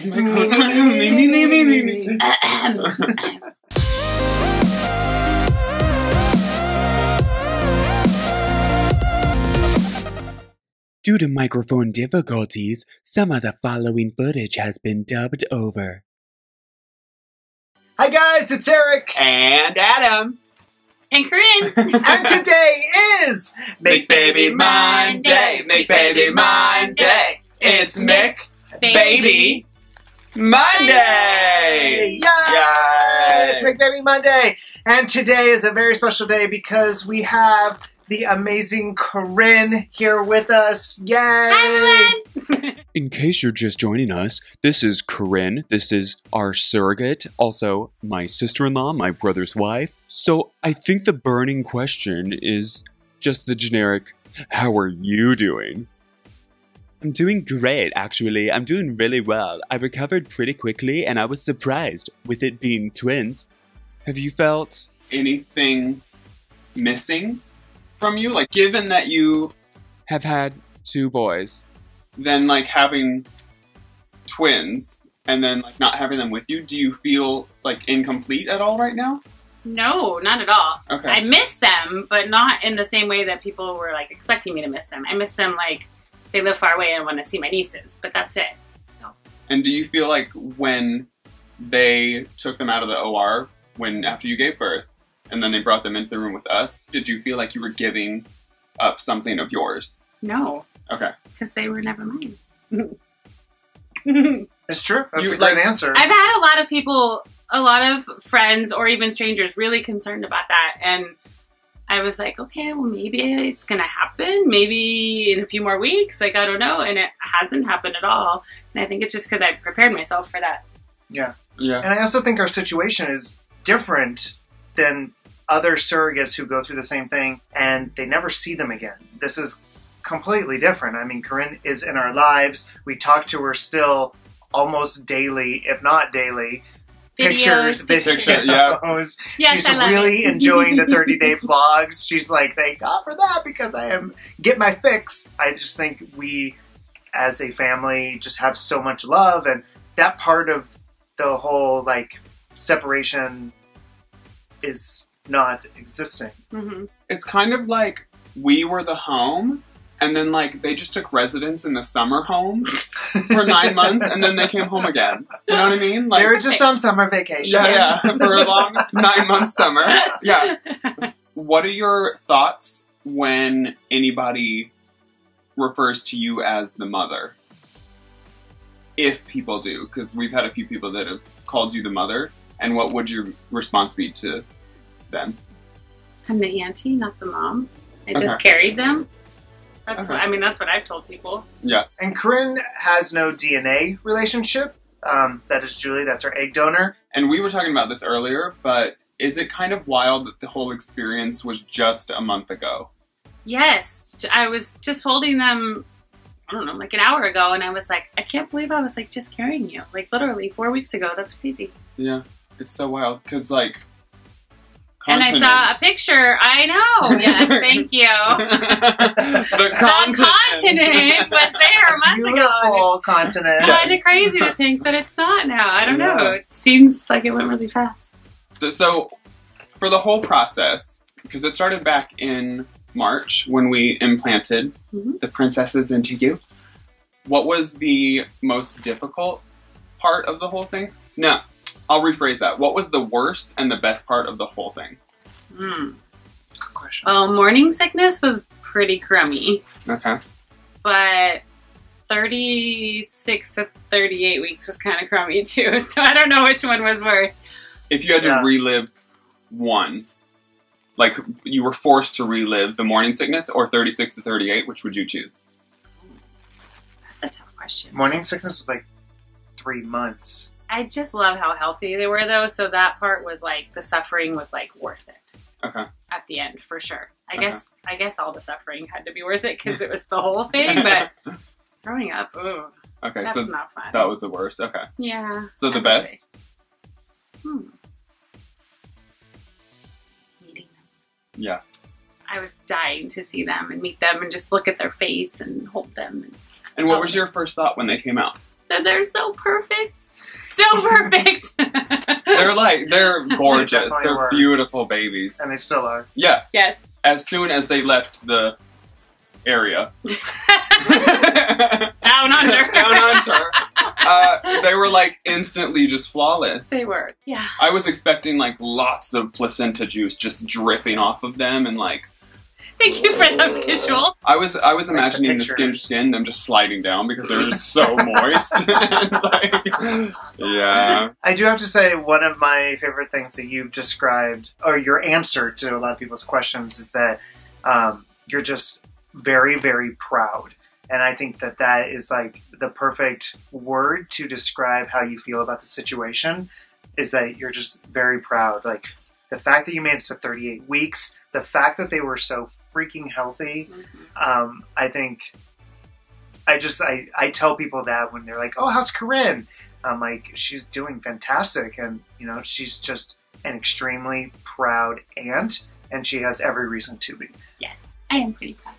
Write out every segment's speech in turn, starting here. Due to microphone difficulties, some of the following footage has been dubbed over. Hi guys, it's Eric and Adam and Corinne, and today is McBaby Monday. McBaby Monday. It's McBaby Monday. Yay! Yay! It's McBaby Monday, and today is a very special day because we have the amazing Corinne here with us. Yay! Hi, everyone! In case you're just joining us, this is Corinne. This is our surrogate, also my sister-in-law, my brother's wife. So I think the burning question is just the generic, how are you doing? I'm doing great, actually. I'm doing really well. I recovered pretty quickly, and I was surprised with it being twins. Have you felt anything missing from you? Like, given that you have had two boys, then like having twins and then like not having them with you, do you feel like incomplete at all right now? No, not at all. Okay. I miss them, but not in the same way that people were like expecting me to miss them. I miss them like they live far away and I want to see my nieces, but that's it. So. And do you feel like when they took them out of the OR after you gave birth and then they brought them into the room with us, did you feel like you were giving up something of yours? No. Okay. Because they were never mine. That's true. That's a great answer. I've had a lot of people, a lot of friends or even strangers really concerned about that. And I was like, okay, well, maybe it's going to happen. Maybe in a few more weeks. Like, I don't know. And it hasn't happened at all. And I think it's just because I prepared myself for that. Yeah. Yeah. And I also think our situation is different than other surrogates who go through the same thing and they never see them again. This is completely different. I mean, Corinne is in our lives. We talk to her still almost daily, if not daily. Pictures. Yeah. She's really enjoying the 30-day vlogs. She's like, thank God for that because I get my fix. I just think we, as a family, just have so much love, and that part of the whole like separation is not existing. Mm-hmm. It's kind of like we were the home. And then, like, they just took residence in the summer home for 9 months, and then they came home again. You know what I mean? Like, they were just on summer vacation. Yeah, yeah, for a long 9-month summer. Yeah. What are your thoughts when anybody refers to you as the mother? If people do, because we've had a few people that have called you the mother, and what would your response be to them? I'm the auntie, not the mom. I just carried them. That's what, I mean, that's what I've told people. Yeah. And Corinne has no DNA relationship. That is Julie. That's our egg donor. And we were talking about this earlier, but is it kind of wild that the whole experience was just a month ago? Yes. I was just holding them, I don't know, like an hour ago. And I was like, I can't believe I was like just carrying you. Like literally 4 weeks ago. That's crazy. Yeah. It's so wild. Because like... Continent. And I saw a picture. I know. Yes, thank you. The continent was there a month ago. Beautiful continent. Kind of crazy to think that it's not now. I don't know. It seems like it went really fast. So, for the whole process, because it started back in March when we implanted the princesses into you, what was the most difficult part of the whole thing? No. I'll rephrase that. What was the worst and the best part of the whole thing? Good question. Morning sickness was pretty crummy. Okay. But 36 to 38 weeks was kind of crummy too. So I don't know which one was worse. If you had to relive one, like you were forced to relive the morning sickness or 36 to 38, which would you choose? That's a tough question. Morning sickness was like 3 months. I just love how healthy they were, though, so that part was, like, the suffering was, like, worth it. Okay. At the end, for sure. I guess all the suffering had to be worth it because it was the whole thing, but growing up, ooh, okay, that's so not fun. That was the worst, okay. Yeah. So the best? Meeting them. Yeah. I was dying to see them and meet them and just look at their face and hold them. And what was your first thought when they came out? They're so perfect. So perfect. They're gorgeous. They're beautiful babies. And they still are. Yeah. Yes. As soon as they left the area. Down under. Down under. They were like instantly just flawless. They were. Yeah. I was expecting like lots of placenta juice just dripping off of them and like. Thank you for the visual. I was imagining the skin them just sliding down because they're just so moist. Like, yeah. I do have to say one of my favorite things that you've described, or your answer to a lot of people's questions, is that you're just very, very proud. And I think that that is like the perfect word to describe how you feel about the situation, is that you're just very proud. Like the fact that you made it to 38 weeks, the fact that they were so freaking healthy, I think, I tell people that when they're like, oh, how's Corinne? I'm like, she's doing fantastic. And, you know, she's just an extremely proud aunt, and she has every reason to be. Yeah, I am pretty proud.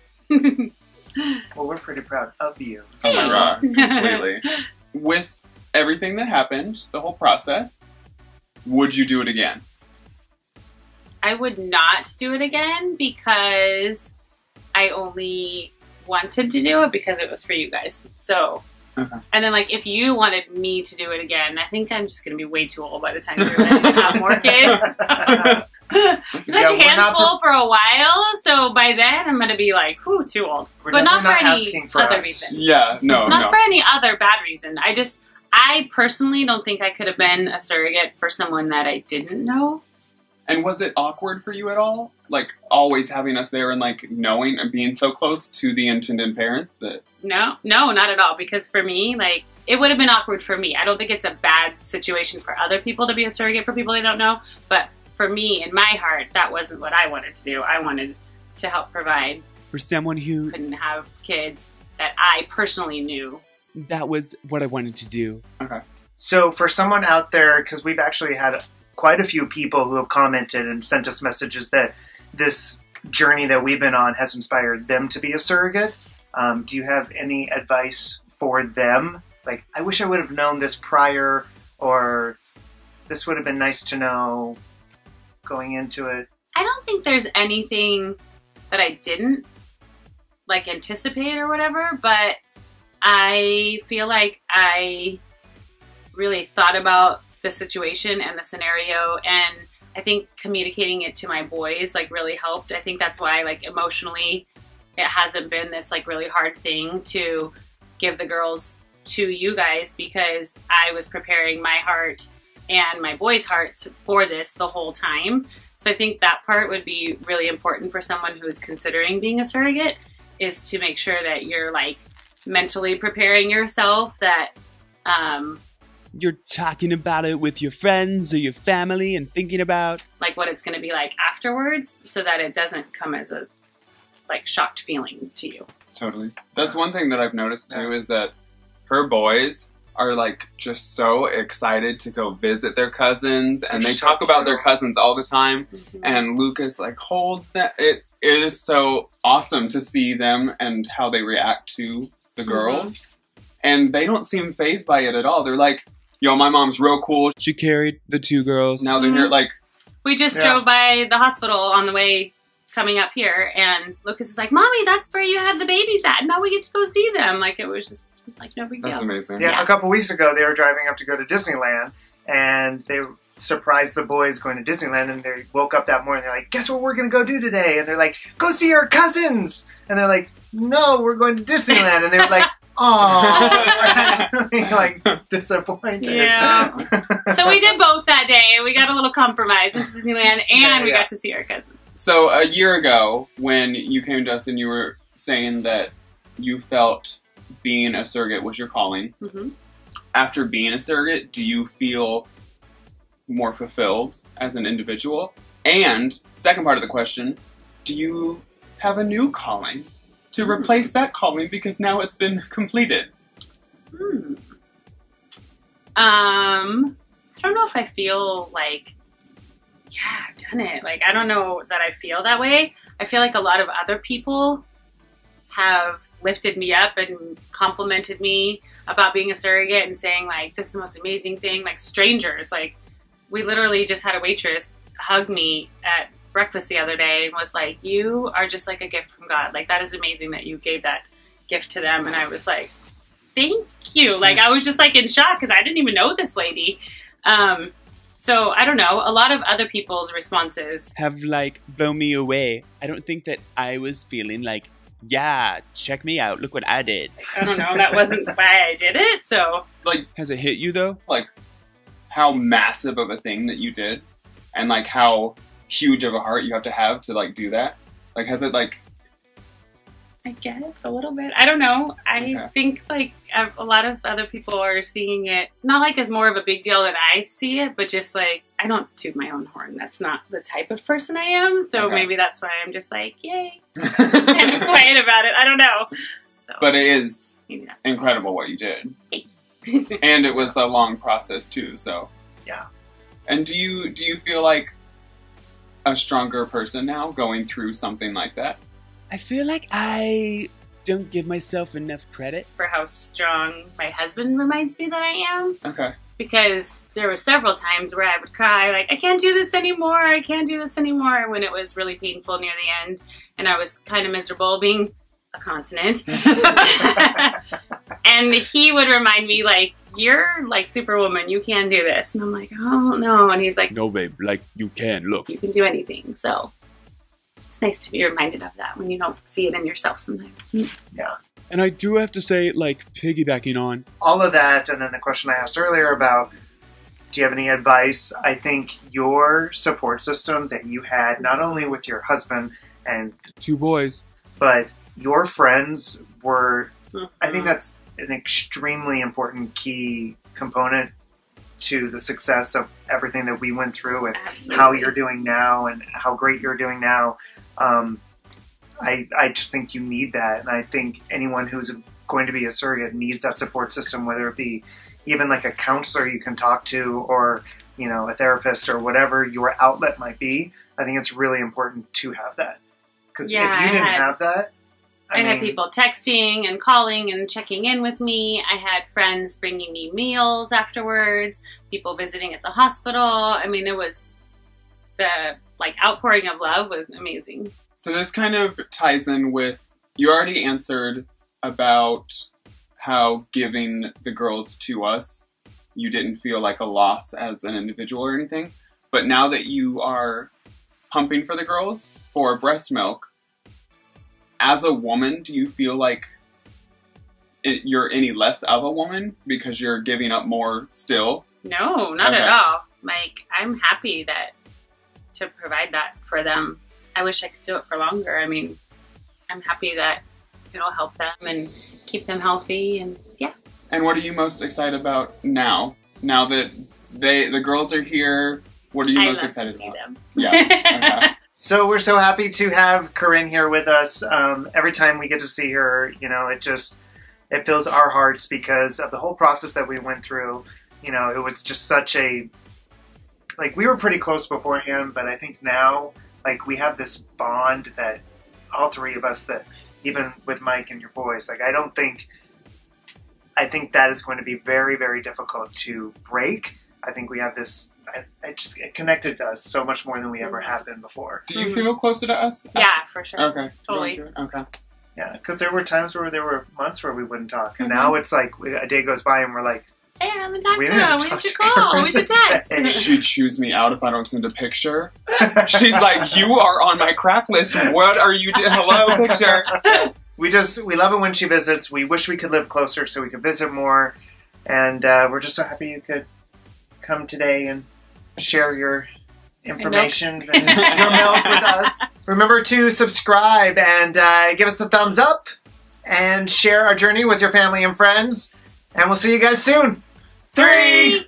Well, we're pretty proud of you. So. Oh, my God, completely. With everything that happened, the whole process, would you do it again? I would not do it again because I only wanted to do it because it was for you guys. So, okay. And then like if you wanted me to do it again, I think I'm just going to be way too old by the time you're ready to have more kids. You got your hands full for a while, so by then I'm going to be like, whew, too old. But not for any other reason. Yeah, no, not for any other bad reason. I personally don't think I could have been a surrogate for someone that I didn't know. And was it awkward for you at all? Like, always having us there and, like, knowing and being so close to the intended parents that... No, not at all. Because for me, like, it would have been awkward for me. I don't think it's a bad situation for other people to be a surrogate for people they don't know. But for me, in my heart, that wasn't what I wanted to do. I wanted to help provide for someone who couldn't have kids that I personally knew. That was what I wanted to do. Okay. So for someone out there, because we've actually had... quite a few people who have commented and sent us messages that this journey that we've been on has inspired them to be a surrogate. Do you have any advice for them? Like, I wish I would have known this prior, or this would have been nice to know going into it. I don't think there's anything that I didn't like anticipate or whatever, but I feel like I really thought about the situation and the scenario, and I think communicating it to my boys like really helped. I think that's why like emotionally it hasn't been this like really hard thing to give the girls to you guys, because I was preparing my heart and my boys' hearts for this the whole time. So I think that part would be really important for someone who is considering being a surrogate, is to make sure that you're like mentally preparing yourself, that you're talking about it with your friends or your family and thinking about like what it's going to be like afterwards, so that it doesn't come as a like shocked feeling to you. Totally. That's one thing that I've noticed too, is that her boys are like just so excited to go visit their cousins, and they talk about their cousins all the time. And Lucas like holds that. It is so awesome to see them and how they react to the girls. And they don't seem fazed by it at all. They're like, yo, my mom's real cool. She carried the two girls. Now they're near, like... We just drove by the hospital on the way coming up here, and Lucas is like, Mommy, that's where you had the babies at. Now we get to go see them. Like, it was just, like, no big deal. That's amazing. Yeah, a couple weeks ago, they were driving up to go to Disneyland, and they surprised the boys going to Disneyland, and they woke up that morning, they're like, guess what we're going to go do today? And they're like, go see our cousins! And they're like, no, we're going to Disneyland. And they were like... Oh, like disappointed. Yeah. So we did both that day. We got a little compromise with Disneyland, and we got to see our cousins. So a year ago, when you came, Justin, you were saying that you felt being a surrogate was your calling. After being a surrogate, do you feel more fulfilled as an individual? And second part of the question, do you have a new calling? To replace that calling, because now it's been completed. I don't know if I feel like, yeah, I've done it. Like, I don't know that I feel that way. I feel like a lot of other people have lifted me up and complimented me about being a surrogate and saying, like, this is the most amazing thing. Like, strangers, like, we literally just had a waitress hug me at breakfast the other day and was like, you are just like a gift from God. Like, that is amazing that you gave that gift to them. And I was like, thank you. Like, I was just like in shock because I didn't even know this lady. So I don't know, a lot of other people's responses have like blown me away. I don't think that I was feeling like, yeah, check me out, look what I did. Like, I don't know, that wasn't why I did it, so. Like, has it hit you though? Like, how massive of a thing that you did and like how huge of a heart you have to like do that? Like, has it like... I guess a little bit. I don't know. I think like a lot of other people are seeing it, not like as more of a big deal than I see it, but just like, I don't toot my own horn. That's not the type of person I am. So maybe that's why I'm just like, yay, kind of quiet about it. I don't know. So, but it is incredible what you did. And it was a long process too. So yeah. And do you feel like a stronger person now going through something like that? I feel like I don't give myself enough credit for how strong my husband reminds me that I am. Okay. Because there were several times where I would cry, like, I can't do this anymore, I can't do this anymore, when it was really painful near the end. And I was kind of miserable being a continent. And he would remind me, like, you're like Superwoman, you can do this. And I'm like, oh, no. And he's like, no, babe, like, you can, look. You can do anything, so. It's nice to be reminded of that when you don't see it in yourself sometimes. Yeah. And I do have to say, like, piggybacking on all of that, and then the question I asked earlier about, do you have any advice? I think your support system that you had, not only with your husband and two boys, but your friends were, I think that's an extremely important key component to the success of everything that we went through and how you're doing now and how great you're doing now. I just think you need that. And I think anyone who's going to be a surrogate needs that support system, whether it be even like a counselor you can talk to or, you know, a therapist or whatever your outlet might be. I think it's really important to have that. Because yeah, if you didn't have that... I mean, I had people texting and calling and checking in with me. I had friends bringing me meals afterwards, people visiting at the hospital. I mean, it was the like outpouring of love was amazing. So this kind of ties in with, you already answered about how giving the girls to us, you didn't feel like a loss as an individual or anything. But now that you are pumping for the girls for breast milk, as a woman, do you feel like you're any less of a woman because you're giving up more still? No, not at all. Like, I'm happy that to provide that for them. I wish I could do it for longer. I mean, I'm happy that it'll help them and keep them healthy and yeah. And what are you most excited about now? Now that the girls are here, what are you most excited about? I love to see them. Yeah. Okay. So we're so happy to have Corinne here with us. Every time we get to see her, you know, it fills our hearts because of the whole process that we went through. You know, it was just such a, like, we were pretty close beforehand, but I think now, like, we have this bond that all three of us, that even with Mike and your boys, like, I think that is going to be very, very difficult to break. I think we have this, it connected to us so much more than we ever have been before. Do you feel closer to us? Yeah, for sure. Okay. Totally. Okay. Yeah, because there were times where there were months where we wouldn't talk. And now it's like a day goes by and we're like, hey, I haven't talked to her. We should call. We should text. She chews me out if I don't send a picture. She's like, you are on my crap list. What are you doing? Hello, picture. We love it when she visits. We wish we could live closer so we could visit more. And we're just so happy you could come today and share your information and your milk with us. Remember to subscribe and give us a thumbs up and share our journey with your family and friends. And we'll see you guys soon. 3